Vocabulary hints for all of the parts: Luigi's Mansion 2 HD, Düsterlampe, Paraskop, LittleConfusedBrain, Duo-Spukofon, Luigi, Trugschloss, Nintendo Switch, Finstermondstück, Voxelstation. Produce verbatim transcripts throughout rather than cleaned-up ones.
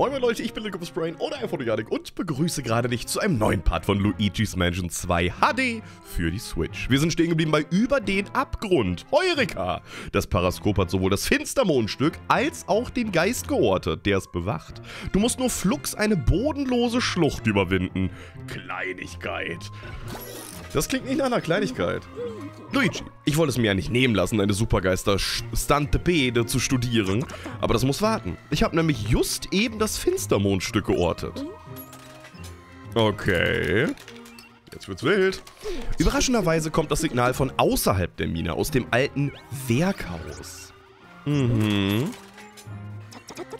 Moin Moin Leute, ich bin LittleConfusedBrain oder LittleConfusedBrain und begrüße gerade dich zu einem neuen Part von Luigi's Mansion zwei H D für die Switch. Wir sind stehen geblieben bei Über den Abgrund. Heureka! Das Paraskop hat sowohl das Finstermondstück als auch den Geist geortet, der es bewacht. Du musst nur flugs eine bodenlose Schlucht überwinden. Kleinigkeit. Das klingt nicht nach einer Kleinigkeit. Luigi, ich wollte es mir ja nicht nehmen lassen, deine Supergeister-Stantepede zu studieren, aber das muss warten. Ich habe nämlich just eben das Finstermondstück geortet. Okay. Jetzt wird's wild. Überraschenderweise kommt das Signal von außerhalb der Mine, aus dem alten Werkhaus. Mhm.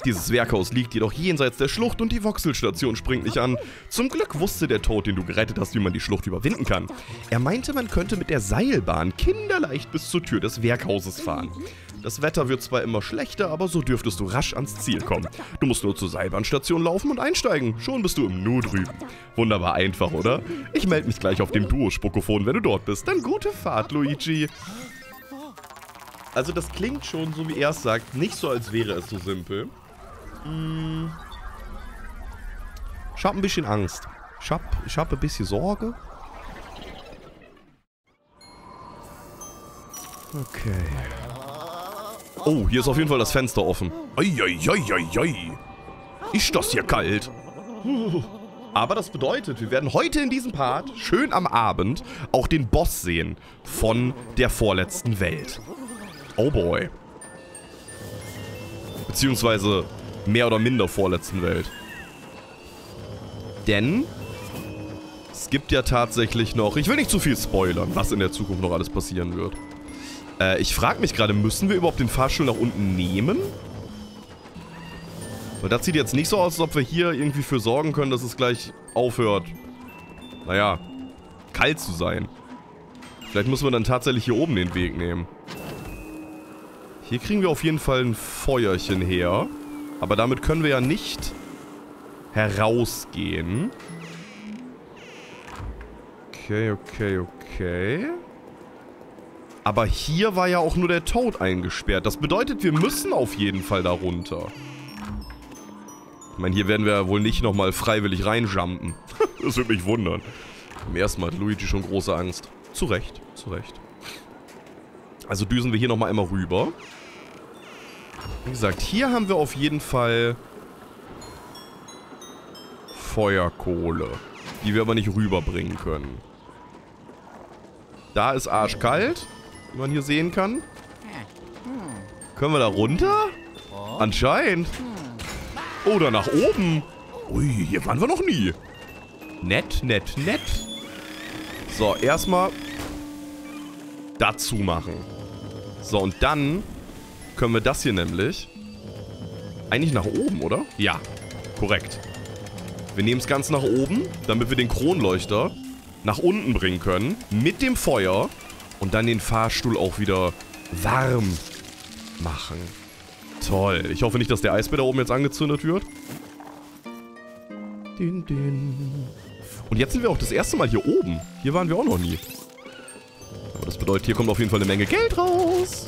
Dieses Werkhaus liegt jedoch jenseits der Schlucht und die Voxelstation springt nicht an. Zum Glück wusste der Tod, den du gerettet hast, wie man die Schlucht überwinden kann. Er meinte, man könnte mit der Seilbahn kinderleicht bis zur Tür des Werkhauses fahren. Das Wetter wird zwar immer schlechter, aber so dürftest du rasch ans Ziel kommen. Du musst nur zur Seilbahnstation laufen und einsteigen. Schon bist du im Nu drüben. Wunderbar einfach, oder? Ich melde mich gleich auf dem Duo-Spukofon, wenn du dort bist. Dann gute Fahrt, Luigi. Also das klingt schon, so wie er es sagt, nicht so, als wäre es so simpel. Hm. Ich habe ein bisschen Angst. Ich habe ich hab ein bisschen Sorge. Okay. Oh, hier ist auf jeden Fall das Fenster offen. Eieieiei. Ist das hier kalt? Aber das bedeutet, wir werden heute in diesem Part, schön am Abend, auch den Boss sehen von der vorletzten Welt. Oh boy. Beziehungsweise mehr oder minder vorletzten Welt. Denn es gibt ja tatsächlich noch... Ich will nicht zu viel spoilern, was in der Zukunft noch alles passieren wird. Äh, ich frage mich gerade, müssen wir überhaupt den Fahrstuhl nach unten nehmen? Weil das sieht jetzt nicht so aus, als ob wir hier irgendwie für sorgen können, dass es gleich aufhört. Naja, kalt zu sein. Vielleicht müssen wir dann tatsächlich hier oben den Weg nehmen. Hier kriegen wir auf jeden Fall ein Feuerchen her. Aber damit können wir ja nicht herausgehen. Okay, okay, okay. Aber hier war ja auch nur der Toad eingesperrt. Das bedeutet, wir müssen auf jeden Fall da runter. Ich meine, hier werden wir ja wohl nicht nochmal freiwillig reinjumpen. Das würde mich wundern. Im ersten Mal hat Luigi schon große Angst. Zu Recht, zu Recht. Also düsen wir hier nochmal einmal rüber. Wie gesagt, hier haben wir auf jeden Fall Feuerkohle, die wir aber nicht rüberbringen können. Da ist arschkalt, wie man hier sehen kann. Können wir da runter? Anscheinend. Oder nach oben. Ui, hier waren wir noch nie. Nett, nett, nett. So, erstmal dazu machen. So, und dann können wir das hier nämlich eigentlich nach oben, oder? Ja, korrekt. Wir nehmen es ganz nach oben, damit wir den Kronleuchter nach unten bringen können, mit dem Feuer und dann den Fahrstuhl auch wieder warm machen. Toll. Ich hoffe nicht, dass der Eisbär da oben jetzt angezündet wird. Und jetzt sind wir auch das erste Mal hier oben. Hier waren wir auch noch nie. Aber das bedeutet, hier kommt auf jeden Fall eine Menge Geld raus.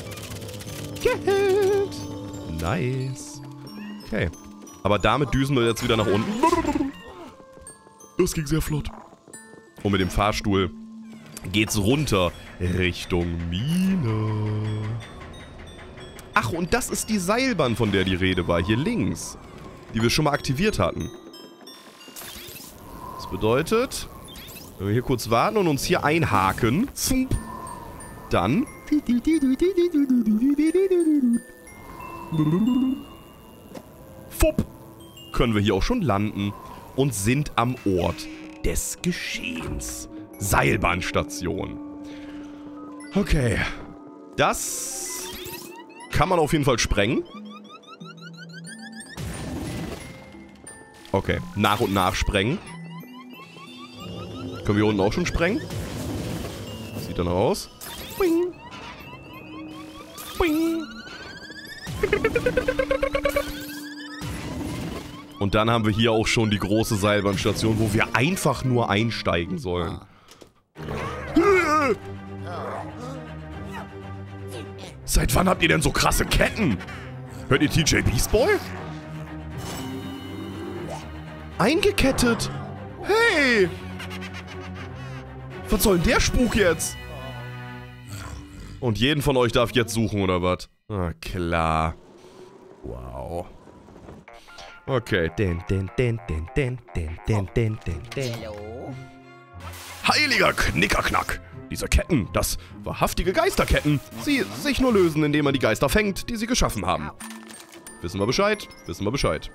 Geld. Nice. Okay. Aber damit düsen wir jetzt wieder nach unten. Das ging sehr flott. Und mit dem Fahrstuhl geht's runter Richtung Mine. Ach, und das ist die Seilbahn, von der die Rede war. Hier links. Die wir schon mal aktiviert hatten. Das bedeutet, wenn wir hier kurz warten und uns hier einhaken. Dann fupp, können wir hier auch schon landen und sind am Ort des Geschehens. Seilbahnstation. Okay. Das kann man auf jeden Fall sprengen. Okay, nach und nach sprengen. Können wir hier unten auch schon sprengen? Sieht dann aus. Boing. Boing. Und dann haben wir hier auch schon die große Seilbahnstation, wo wir einfach nur einsteigen sollen. Seit wann habt ihr denn so krasse Ketten? Hört ihr T J Beast Boy? Eingekettet. Hey! Was soll denn der Spuk jetzt? Und jeden von euch darf jetzt suchen, oder was? Ah, klar. Wow. Okay. Den, den, den, den, den, den, den, den, den, den. Hallo? Heiliger Knickerknack! Diese Ketten, das wahrhaftige Geisterketten, sie sich nur lösen, indem man die Geister fängt, die sie geschaffen haben. Wissen wir Bescheid? Wissen wir Bescheid.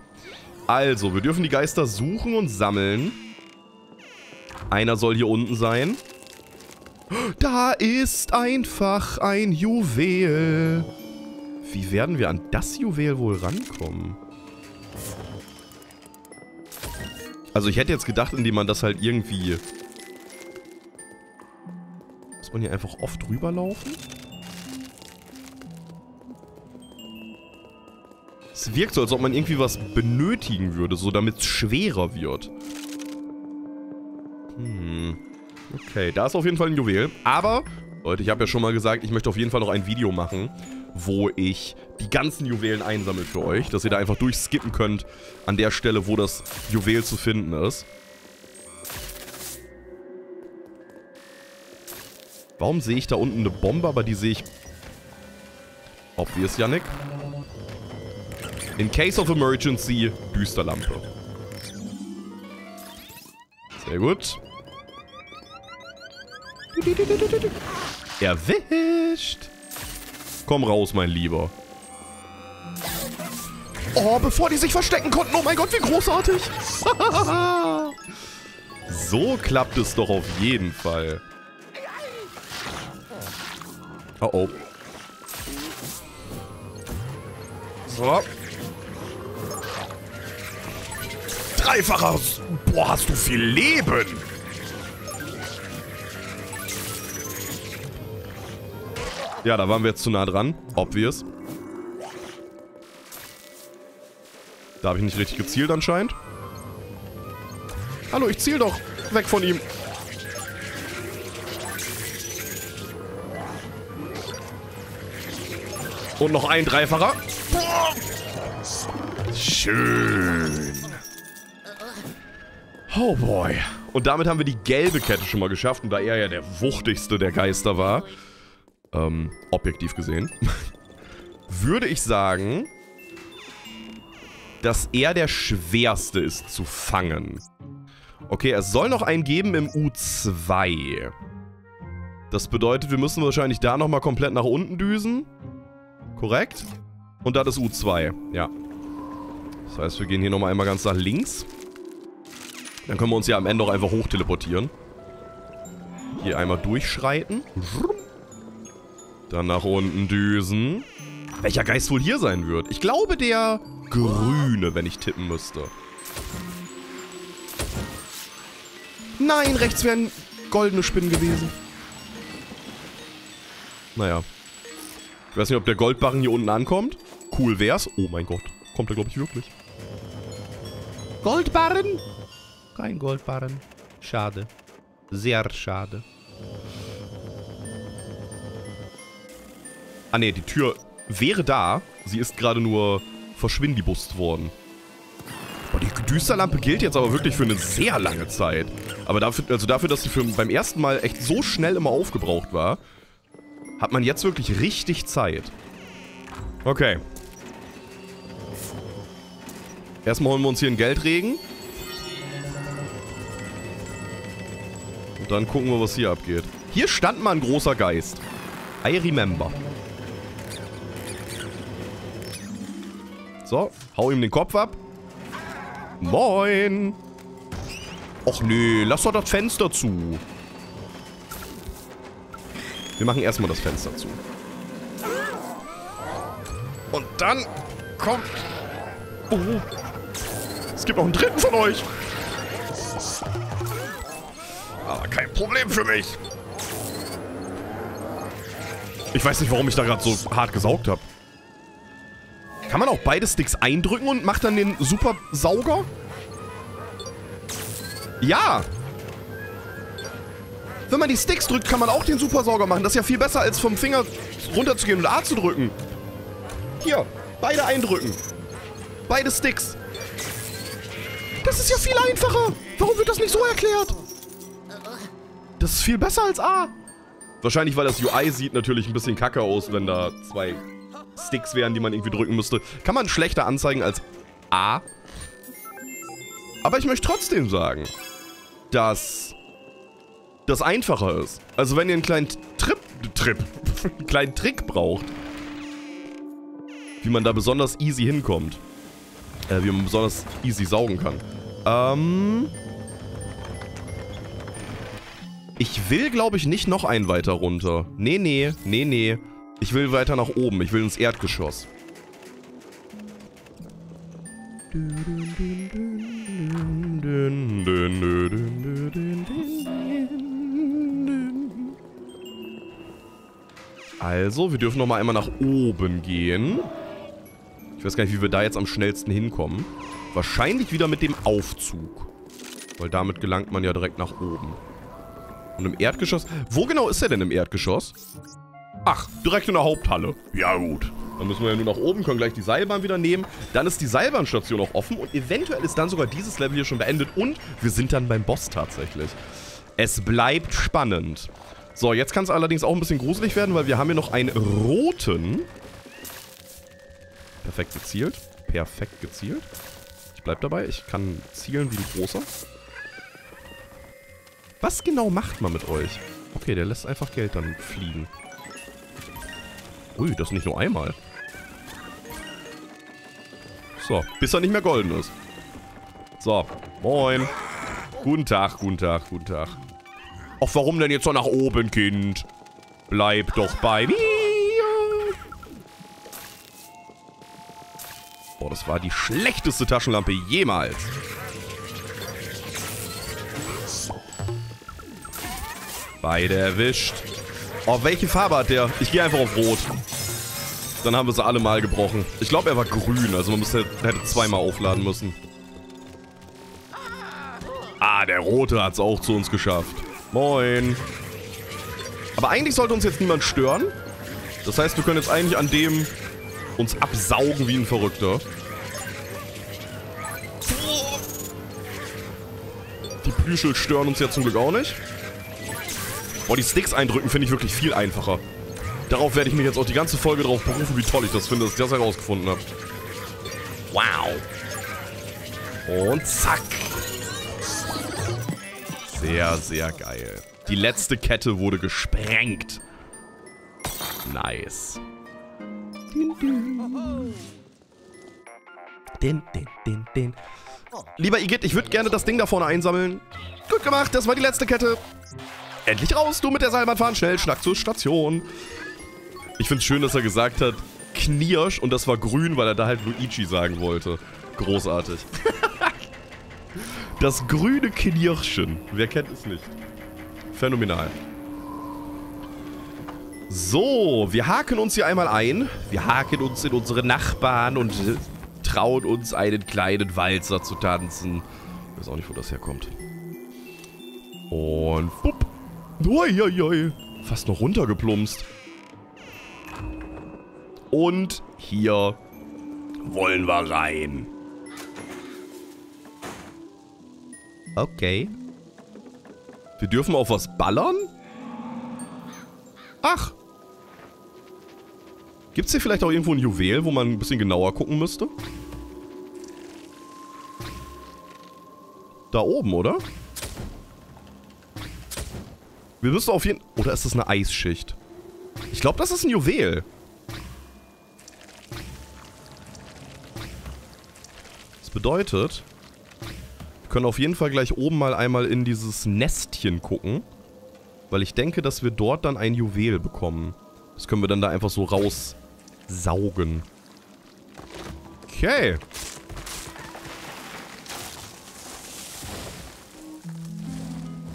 Also, wir dürfen die Geister suchen und sammeln. Einer soll hier unten sein. Da ist einfach ein Juwel. Wie werden wir an das Juwel wohl rankommen? Also ich hätte jetzt gedacht, indem man das halt irgendwie... Muss man hier einfach oft rüberlaufen? Es wirkt so, als ob man irgendwie was benötigen würde, so damit es schwerer wird. Hm. Okay, da ist auf jeden Fall ein Juwel. Aber, Leute, ich habe ja schon mal gesagt, ich möchte auf jeden Fall noch ein Video machen, wo ich die ganzen Juwelen einsammle für euch, dass ihr da einfach durchskippen könnt an der Stelle, wo das Juwel zu finden ist. Warum sehe ich da unten eine Bombe, aber die sehe ich... Obvious, Yannick. In case of emergency, Düsterlampe. Sehr gut. Erwischt. Komm raus, mein Lieber. Oh, bevor die sich verstecken konnten. Oh mein Gott, wie großartig. So klappt es doch auf jeden Fall. Oh oh. So. Dreifacher. Boah, hast du viel Leben. Ja, da waren wir jetzt zu nah dran. Obvious. Da habe ich nicht richtig gezielt anscheinend. Hallo, ich ziel doch. Weg von ihm. Und noch ein Dreifacher. Boah. Schön. Oh boy. Und damit haben wir die gelbe Kette schon mal geschafft. Und da er ja der wuchtigste der Geister war, ähm, objektiv gesehen, würde ich sagen, dass er der schwerste ist zu fangen. Okay, es soll noch einen geben im U zwei. Das bedeutet, wir müssen wahrscheinlich da nochmal komplett nach unten düsen. Korrekt. Und das ist U zwei. Ja. Das heißt, wir gehen hier nochmal einmal ganz nach links. Dann können wir uns ja am Ende auch einfach hoch teleportieren. Hier einmal durchschreiten. Dann nach unten düsen. Welcher Geist wohl hier sein wird? Ich glaube, der Grüne, wenn ich tippen müsste. Nein, rechts wären goldene Spinnen gewesen. Naja. Ich weiß nicht, ob der Goldbarren hier unten ankommt. Cool wär's. Oh mein Gott. Kommt er, glaube ich, wirklich. Goldbarren? Kein Goldbarren. Schade. Sehr schade. Ah ne, die Tür wäre da. Sie ist gerade nur verschwindibust worden. Boah, die Düsterlampe gilt jetzt aber wirklich für eine sehr lange Zeit. Aber dafür, also dafür, dass sie für, beim ersten Mal echt so schnell immer aufgebraucht war, hat man jetzt wirklich richtig Zeit. Okay. Erstmal holen wir uns hier einen Geldregen. Und dann gucken wir, was hier abgeht. Hier stand mal ein großer Geist. I remember. So, hau ihm den Kopf ab. Moin. Och nee, lass doch das Fenster zu. Wir machen erstmal das Fenster zu. Und dann kommt... Oh. Es gibt noch einen dritten von euch. Aber kein Problem für mich. Ich weiß nicht, warum ich da gerade so hart gesaugt habe. Kann man auch beide Sticks eindrücken und macht dann den Supersauger? Ja! Wenn man die Sticks drückt, kann man auch den Supersauger machen. Das ist ja viel besser, als vom Finger runterzugehen und A zu drücken. Hier, beide eindrücken. Beide Sticks. Das ist ja viel einfacher. Warum wird das nicht so erklärt? Das ist viel besser als A. Wahrscheinlich, weil das U I sieht natürlich ein bisschen kacke aus, wenn da zwei Sticks wären, die man irgendwie drücken müsste. Kann man schlechter anzeigen als A. Aber ich möchte trotzdem sagen, dass das einfacher ist. Also wenn ihr einen kleinen Trip, Trip, einen kleinen Trick braucht, wie man da besonders easy hinkommt, äh, wie man besonders easy saugen kann. Ähm... Ich will, glaube ich, nicht noch einen weiter runter. Nee, nee, nee, nee. Ich will weiter nach oben. Ich will ins Erdgeschoss. Also, wir dürfen noch mal einmal nach oben gehen. Ich weiß gar nicht, wie wir da jetzt am schnellsten hinkommen. Wahrscheinlich wieder mit dem Aufzug. Weil damit gelangt man ja direkt nach oben. Und im Erdgeschoss? Wo genau ist er denn im Erdgeschoss? Ach, direkt in der Haupthalle. Ja gut. Dann müssen wir ja nur nach oben, können gleich die Seilbahn wieder nehmen. Dann ist die Seilbahnstation auch offen und eventuell ist dann sogar dieses Level hier schon beendet. Und wir sind dann beim Boss tatsächlich. Es bleibt spannend. So, jetzt kann es allerdings auch ein bisschen gruselig werden, weil wir haben hier noch einen roten. Perfekt gezielt. Perfekt gezielt. Ich bleib dabei. Ich kann zielen wie ein großer. Was genau macht man mit euch? Okay, der lässt einfach Geld dann fliegen. Ui, das nicht nur einmal. So, bis er nicht mehr golden ist. So, moin. Guten Tag, guten Tag, guten Tag. Ach, warum denn jetzt so nach oben, Kind? Bleib doch bei mir. Boah, das war die schlechteste Taschenlampe jemals. Beide erwischt. Oh, welche Farbe hat der? Ich gehe einfach auf Rot. Dann haben wir sie alle mal gebrochen. Ich glaube, er war grün, also man müsste, hätte zweimal aufladen müssen. Ah, der Rote hat es auch zu uns geschafft. Moin. Aber eigentlich sollte uns jetzt niemand stören. Das heißt, wir können jetzt eigentlich an dem uns absaugen wie ein Verrückter. Die Plüschel stören uns ja zum Glück auch nicht. Boah, die Sticks eindrücken finde ich wirklich viel einfacher. Darauf werde ich mich jetzt auch die ganze Folge drauf berufen, wie toll ich das finde, dass ich das herausgefunden habe. Wow. Und zack. Sehr, sehr geil. Die letzte Kette wurde gesprengt. Nice. Din, din. Din, din, din, din. Lieber Igitt, ich würde gerne das Ding da vorne einsammeln. Gut gemacht, das war die letzte Kette. Endlich raus, du mit der Seilbahn fahren, schnell, schnack zur Station. Ich find's schön, dass er gesagt hat, Knirsch, und das war grün, weil er da halt Luigi sagen wollte. Großartig. Das grüne Knirschen. Wer kennt es nicht? Phänomenal. So, wir haken uns hier einmal ein. Wir haken uns in unsere Nachbarn und trauen uns einen kleinen Walzer zu tanzen. Ich weiß auch nicht, wo das herkommt. Und bupp. Uiuiui. Fast noch runtergeplumpst. Und hier wollen wir rein. Okay. Wir dürfen auf was ballern? Ach. Gibt's hier vielleicht auch irgendwo ein Juwel, wo man ein bisschen genauer gucken müsste? Da oben, oder? Wir müssen auf jeden... Oder ist das eine Eisschicht? Ich glaube, das ist ein Juwel. Das bedeutet, wir können auf jeden Fall gleich oben mal einmal in dieses Nestchen gucken. Weil ich denke, dass wir dort dann ein Juwel bekommen. Das können wir dann da einfach so raussaugen. Okay.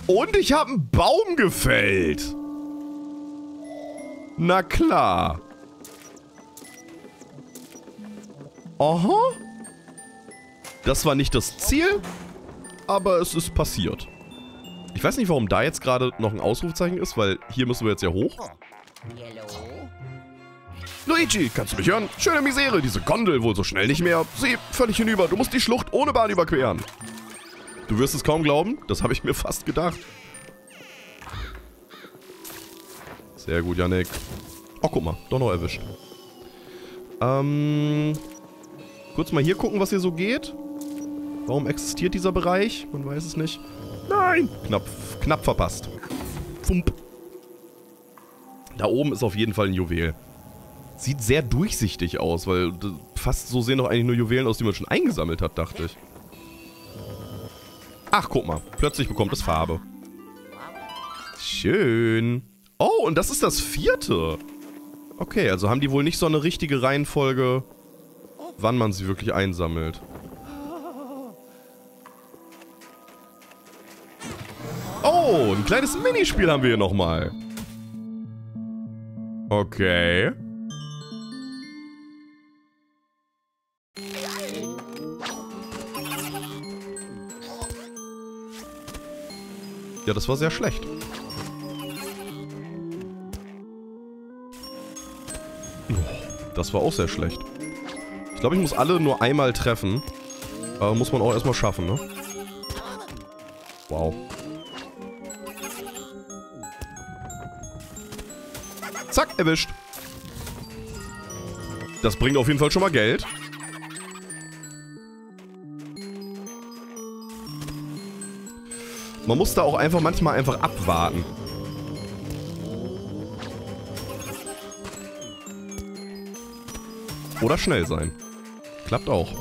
Und ich habe einen Baum gefällt. Na klar. Aha. Das war nicht das Ziel, aber es ist passiert. Ich weiß nicht, warum da jetzt gerade noch ein Ausrufezeichen ist, weil hier müssen wir jetzt ja hoch. Luigi, kannst du mich hören? Schöne Misere, diese Gondel wohl so schnell nicht mehr. Sieh, völlig hinüber, du musst die Schlucht ohne Bahn überqueren. Du wirst es kaum glauben, das habe ich mir fast gedacht. Sehr gut, Yannick. Oh, guck mal, doch noch erwischt. Ähm, kurz mal hier gucken, was hier so geht. Warum existiert dieser Bereich? Man weiß es nicht. Nein! Knapp, knapp verpasst. Fump. Da oben ist auf jeden Fall ein Juwel. Sieht sehr durchsichtig aus, weil fast so sehen doch eigentlich nur Juwelen aus, die man schon eingesammelt hat, dachte ich. Ach, guck mal. Plötzlich bekommt es Farbe. Schön. Oh, und das ist das vierte. Okay, also haben die wohl nicht so eine richtige Reihenfolge, wann man sie wirklich einsammelt. Oh, ein kleines Minispiel haben wir hier nochmal. Okay. Ja, das war sehr schlecht. Das war auch sehr schlecht. Ich glaube, ich muss alle nur einmal treffen. Aber muss man auch erstmal schaffen, ne? Wow. Zack, erwischt. Das bringt auf jeden Fall schon mal Geld. Man muss da auch einfach manchmal einfach abwarten. Oder schnell sein. Klappt auch.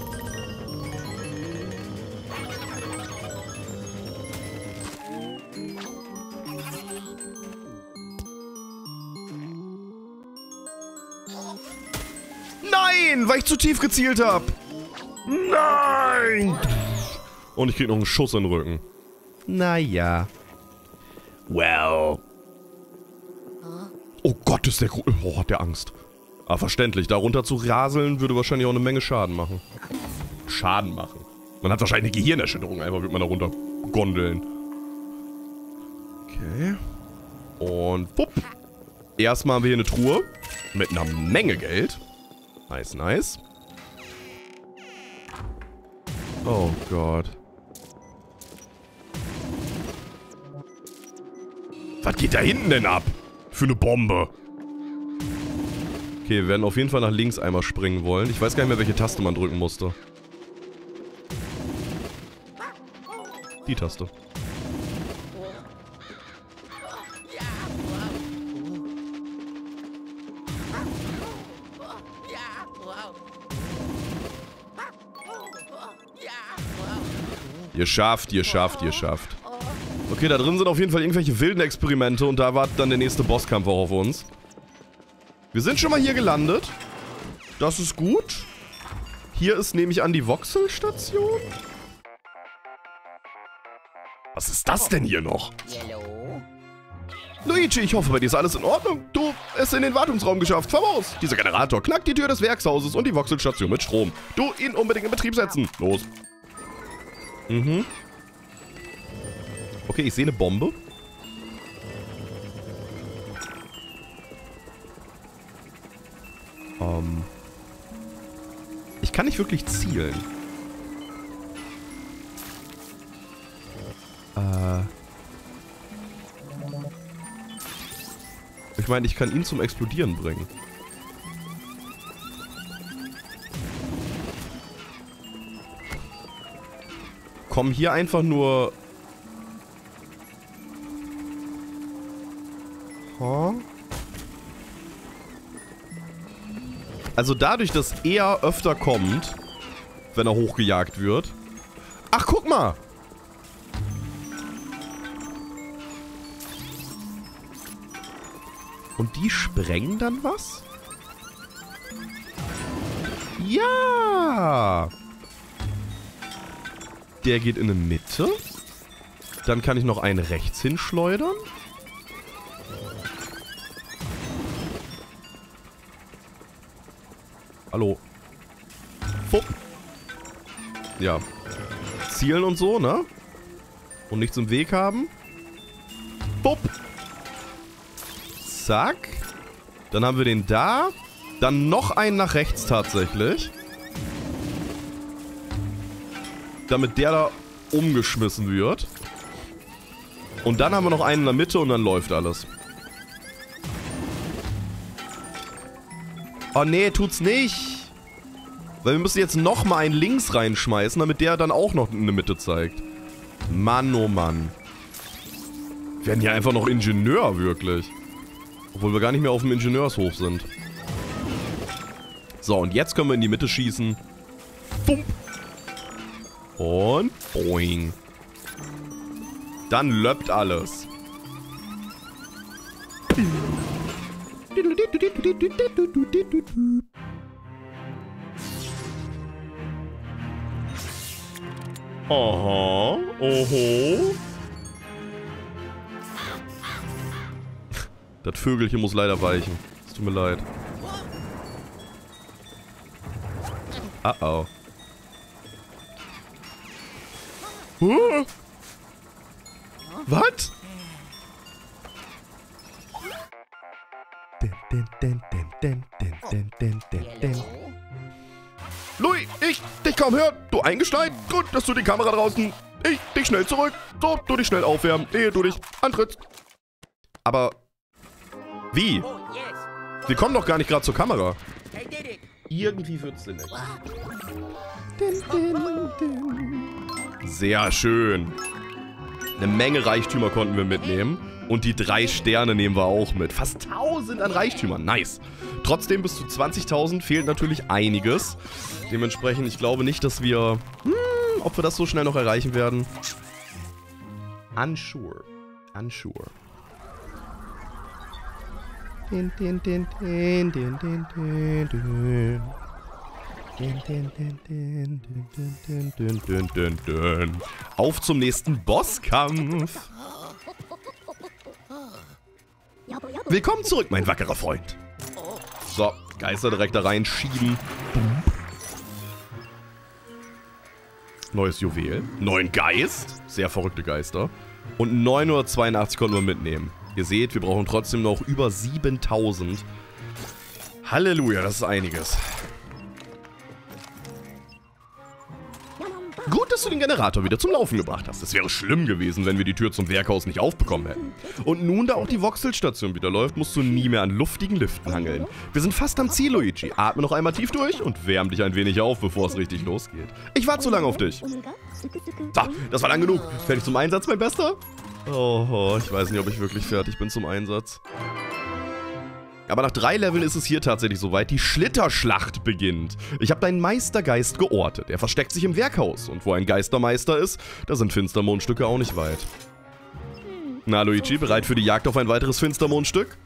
Nein, weil ich zu tief gezielt habe. Nein. Und ich krieg noch einen Schuss in den Rücken. Naja. Well. Oh Gott, ist der... Oh, hat der Angst. Aber verständlich, da runter zu raseln würde wahrscheinlich auch eine Menge Schaden machen. Schaden machen. Man hat wahrscheinlich eine Gehirnerschütterung, einfach wird man da runter gondeln. Okay. Und pupp. Erstmal haben wir hier eine Truhe. Mit einer Menge Geld. Nice, nice. Oh Gott. Was geht da hinten denn ab? Für eine Bombe. Okay, wir werden auf jeden Fall nach links einmal springen wollen. Ich weiß gar nicht mehr, welche Taste man drücken musste. Die Taste. Ihr schafft, ihr schafft, ihr schafft. Okay, da drin sind auf jeden Fall irgendwelche wilden Experimente und da wartet dann der nächste Bosskampf auch auf uns. Wir sind schon mal hier gelandet. Das ist gut. Hier ist nämlich an die Voxelstation. Was ist das denn hier noch? Hello. Luigi, ich hoffe, bei dir ist alles in Ordnung. Du hast es in den Wartungsraum geschafft. Vamos! Dieser Generator knackt die Tür des Werkshauses und die Voxelstation mit Strom. Du, ihn unbedingt in Betrieb setzen. Los. Mhm. Okay, ich sehe eine Bombe. Ähm. Ich kann nicht wirklich zielen. Äh. Ich meine, ich kann ihn zum Explodieren bringen. Komm hier einfach nur... Also dadurch, dass er öfter kommt, wenn er hochgejagt wird. Ach, guck mal! Und die sprengen dann was? Ja! Der geht in die Mitte. Dann kann ich noch einen rechts hinschleudern. Hallo. Fupp. Ja. Zielen und so, ne? Und nichts im Weg haben. Fupp. Zack. Dann haben wir den da. Dann noch einen nach rechts tatsächlich. Damit der da umgeschmissen wird. Und dann haben wir noch einen in der Mitte und dann läuft alles. Oh nee, tut's nicht. Weil wir müssen jetzt nochmal einen links reinschmeißen, damit der dann auch noch in der Mitte zeigt. Mann, oh Mann. Wir werden hier einfach noch Ingenieur, wirklich. Obwohl wir gar nicht mehr auf dem Ingenieurshof sind. So, und jetzt können wir in die Mitte schießen. Bump. Und boing. Dann löppt alles. Aha, oho. Das Vögelchen muss leider weichen. Es tut mir leid. Ah oh. Huh? Was? Louis, ich dich kaum hören. Du eingeschneit. Gut, dass du die Kamera draußen. Ich dich schnell zurück. So, du dich schnell aufwärmen, ehe du dich antrittst. Aber wie? Wir kommen doch gar nicht gerade zur Kamera. Irgendwie wird's denn nicht. Sehr schön. Eine Menge Reichtümer konnten wir mitnehmen. Und die drei Sterne nehmen wir auch mit. Fast tausend an Reichtümern. Nice. Trotzdem bis zu zwanzigtausend fehlt natürlich einiges. Dementsprechend, ich glaube nicht, dass wir... Hm, ob wir das so schnell noch erreichen werden. Unsure. Unsure. Din, din, din, din, din, din, din, din. Auf zum nächsten Bosskampf. Willkommen zurück, mein wackerer Freund. So, Geister direkt da reinschieben. Neues Juwel. Neuen Geist. Sehr verrückte Geister. Und neunhundertzweiundachtzig konnten wir mitnehmen. Ihr seht, wir brauchen trotzdem noch über siebentausend. Halleluja, das ist einiges. Gut, dass du den Generator wieder zum Laufen gebracht hast. Es wäre schlimm gewesen, wenn wir die Tür zum Werkhaus nicht aufbekommen hätten. Und nun, da auch die Voxelstation wieder läuft, musst du nie mehr an luftigen Liften hangeln. Wir sind fast am Ziel, Luigi. Atme noch einmal tief durch und wärm dich ein wenig auf, bevor es richtig losgeht. Ich warte zu lange auf dich. So, das war lang genug. Fertig zum Einsatz, mein Bester? Oh, ich weiß nicht, ob ich wirklich fertig bin zum Einsatz. Aber nach drei Leveln ist es hier tatsächlich soweit, die Schlitterschlacht beginnt. Ich habe deinen Meistergeist geortet. Er versteckt sich im Werkhaus. Und wo ein Geistermeister ist, da sind Finstermondstücke auch nicht weit. Na, Luigi, bereit für die Jagd auf ein weiteres Finstermondstück?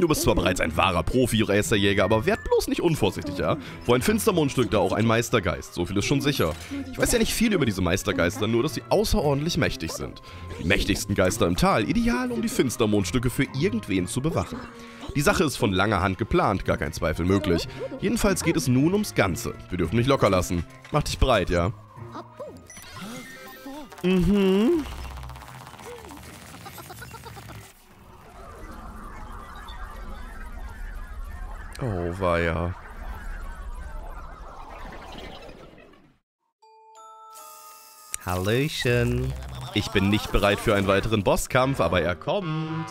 Du bist zwar bereits ein wahrer Profi-Racerjäger, aber werd bloß nicht unvorsichtig, ja? Wo ein Finstermondstück, da auch ein Meistergeist. So viel ist schon sicher. Ich weiß ja nicht viel über diese Meistergeister, nur dass sie außerordentlich mächtig sind. Die mächtigsten Geister im Tal, ideal, um die Finstermondstücke für irgendwen zu bewachen. Die Sache ist von langer Hand geplant, gar kein Zweifel möglich. Jedenfalls geht es nun ums Ganze. Wir dürfen nicht locker lassen. Mach dich bereit, ja? Mhm... Oh, weia. Hallöchen. Ich bin nicht bereit für einen weiteren Bosskampf, aber er kommt.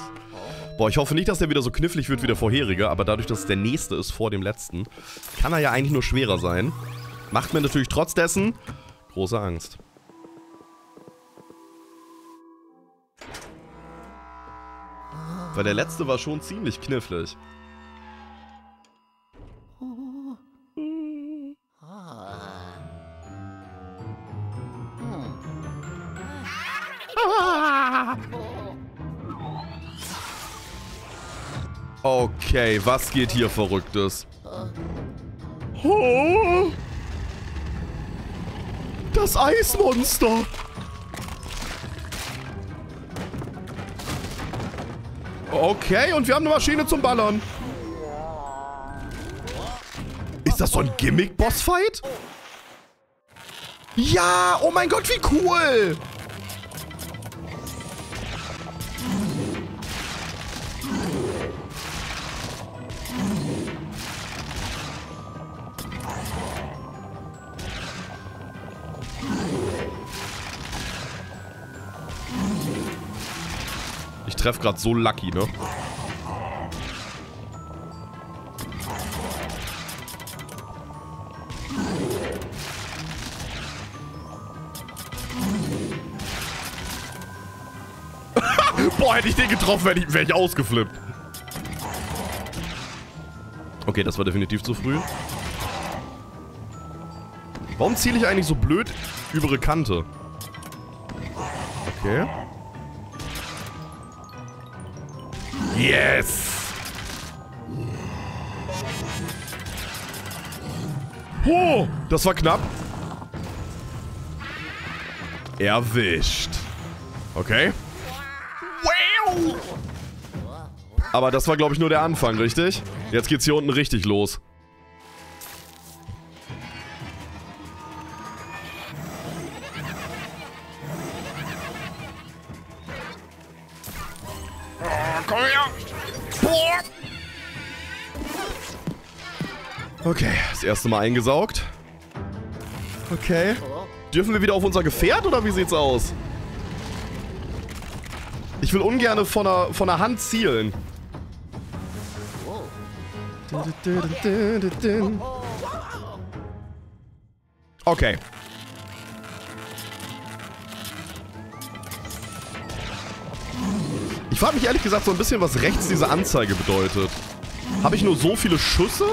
Boah, ich hoffe nicht, dass der wieder so knifflig wird wie der vorherige, aber dadurch, dass es der nächste ist vor dem letzten, kann er ja eigentlich nur schwerer sein. Macht mir natürlich trotz dessen große Angst. Weil der letzte war schon ziemlich knifflig. Okay, was geht hier Verrücktes? Oh, das Eismonster! Okay, und wir haben eine Maschine zum Ballern. Ist das so ein Gimmick-Bossfight? Ja! Oh mein Gott, wie cool! treffe gerade so lucky, ne? Boah, hätte ich den getroffen, wäre ich, wär ich ausgeflippt. Okay, das war definitiv zu früh. Warum ziele ich eigentlich so blöd über die Kante? Okay. Yes! Oh, das war knapp. Erwischt. Okay. Wow! Aber das war, glaube ich, nur der Anfang, richtig? Jetzt geht's hier unten richtig los. Oh, komm her! Boah. Okay, das erste Mal eingesaugt. Okay. Dürfen wir wieder auf unser Gefährt, oder wie sieht's aus? Ich will ungern von der, von der Hand zielen. Okay. Ich frage mich ehrlich gesagt so ein bisschen, was rechts diese Anzeige bedeutet. Habe ich nur so viele Schüsse?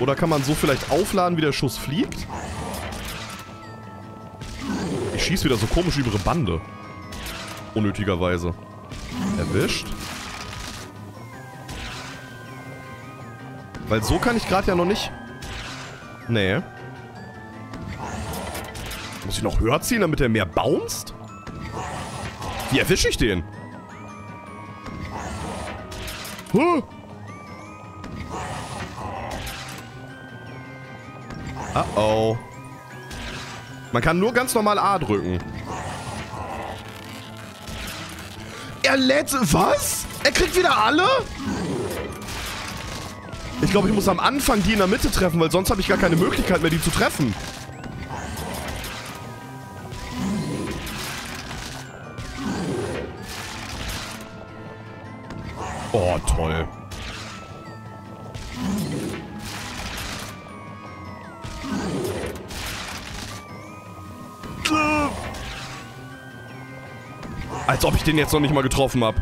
Oder kann man so vielleicht aufladen, wie der Schuss fliegt? Ich schieße wieder so komisch über die Bande. Unnötigerweise. Erwischt. Weil so kann ich gerade ja noch nicht... Nee. Muss ich noch höher ziehen, damit der mehr bounced? Wie erwische ich den? Huh? Uh oh. Man kann nur ganz normal A drücken. Er lädt... Was? Er kriegt wieder alle? Ich glaube, ich muss am Anfang die in der Mitte treffen, weil sonst habe ich gar keine Möglichkeit mehr, die zu treffen. Oh, toll. Als ob ich den jetzt noch nicht mal getroffen habe.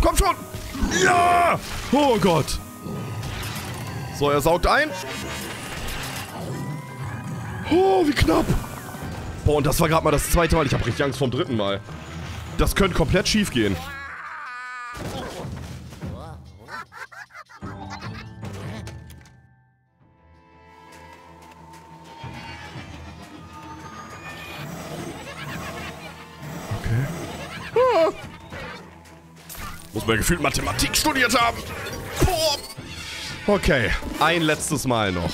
Komm schon! Ja! Oh Gott! So, er saugt ein. Oh, wie knapp! Boah, und das war gerade mal das zweite Mal. Ich habe richtig Angst vom dritten Mal. Das könnte komplett schief gehen. Muss man gefühlt Mathematik studiert haben. Boah. Okay, ein letztes Mal noch.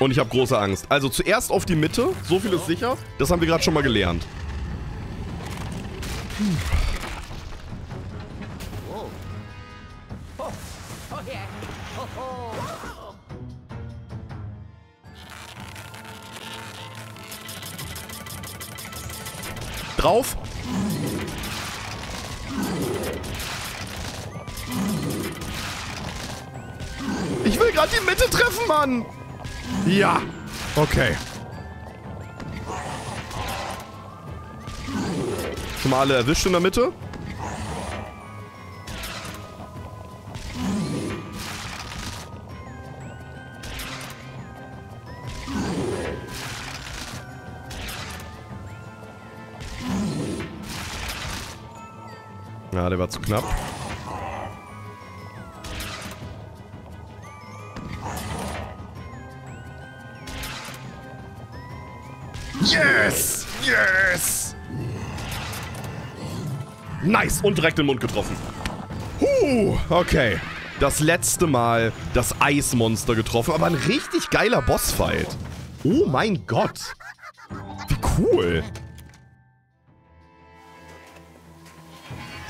Und ich habe große Angst. Also zuerst auf die Mitte, so viel ist sicher. Das haben wir gerade schon mal gelernt. Hm. Drauf. Gerade die Mitte treffen, Mann! Ja! Okay. Schon mal alle erwischt in der Mitte? Na, ja, der war zu knapp. Yes! Yes! Nice! Und direkt in den Mund getroffen. Huh! Okay. Das letzte Mal das Eismonster getroffen. Aber ein richtig geiler Bossfight. Oh mein Gott. Wie cool.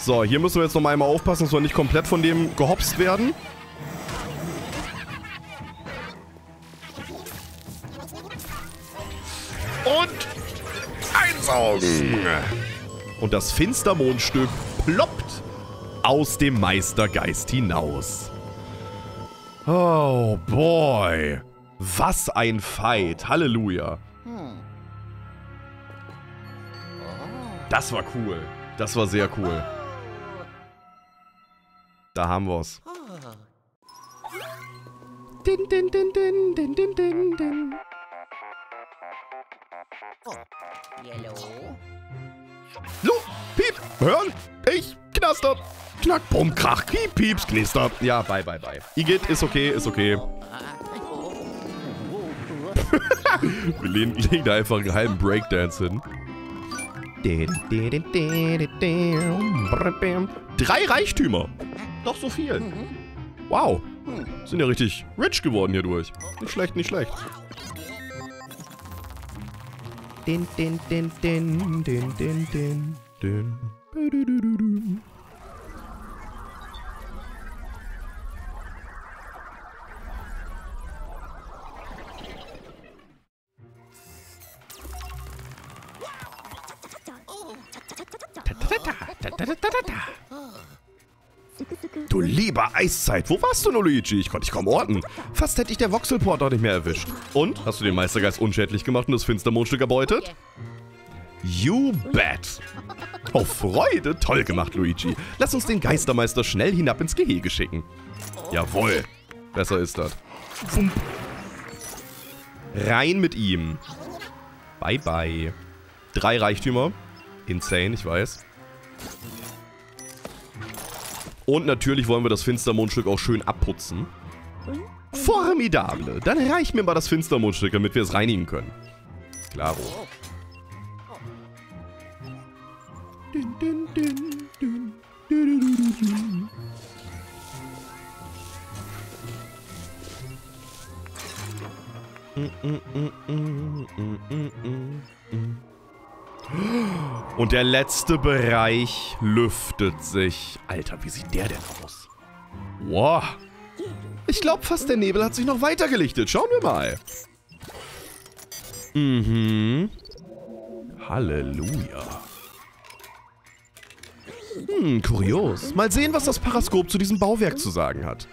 So, hier müssen wir jetzt noch mal einmal aufpassen, dass wir nicht komplett von dem gehopst werden. Und einsaugen. Und das Finstermondstück ploppt aus dem Meistergeist hinaus. Oh boy. Was ein Fight. Halleluja. Das war cool. Das war sehr cool. Da haben wir's. Din, din, din, din, din, din, din, din. Lu, piep, hören, ich, knaster, knack, bumm, krach, piep, pieps, knister. Ja, bye, bye, bye. Igitt, ist okay, ist okay. Wir legen, legen da einfach einen halben Breakdance hin. Drei Reichtümer. Doch so viel. Wow. Sind ja richtig rich geworden hier durch. Nicht schlecht, nicht schlecht. Din, din, din, din, din, din, din, din. Du lieber Eiszeit, wo warst du nur, Luigi? Ich konnte dich kaum orten. Fast hätte ich der Voxelport auch nicht mehr erwischt. Und? Hast du den Meistergeist unschädlich gemacht und das Finstermondstück erbeutet? You bet. Oh, Freude. Toll gemacht, Luigi. Lass uns den Geistermeister schnell hinab ins Gehege schicken. Jawohl. Besser ist das. Rein mit ihm. Bye, bye. Drei Reichtümer. Insane, ich weiß. Und natürlich wollen wir das Finstermondstück auch schön abputzen. Formidable. Dann reich mir mal das Finstermondstück, damit wir es reinigen können. Klaro. Und der letzte Bereich lüftet sich. Alter, wie sieht der denn aus? Wow. Ich glaube fast, der Nebel hat sich noch weiter gelichtet. Schauen wir mal. Mhm. Halleluja. Hm, kurios. Mal sehen, was das Paraskop zu diesem Bauwerk zu sagen hat.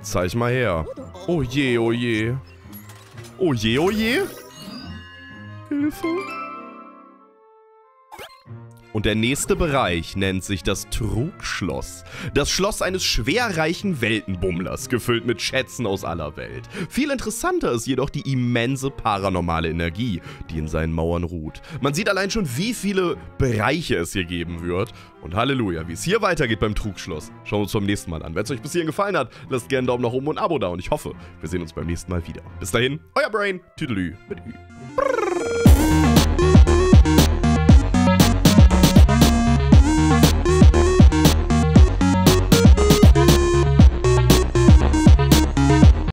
Zeig mal her. Oh je, oh je. Oh je, oh je. Hilfe. Und der nächste Bereich nennt sich das Trugschloss. Das Schloss eines schwerreichen Weltenbummlers, gefüllt mit Schätzen aus aller Welt. Viel interessanter ist jedoch die immense paranormale Energie, die in seinen Mauern ruht. Man sieht allein schon, wie viele Bereiche es hier geben wird. Und Halleluja, wie es hier weitergeht beim Trugschloss, schauen wir uns beim nächsten Mal an. Wenn es euch bis hierhin gefallen hat, lasst gerne einen Daumen nach oben und ein Abo da. Und ich hoffe, wir sehen uns beim nächsten Mal wieder. Bis dahin, euer Brain, Tüdelü mit Ü.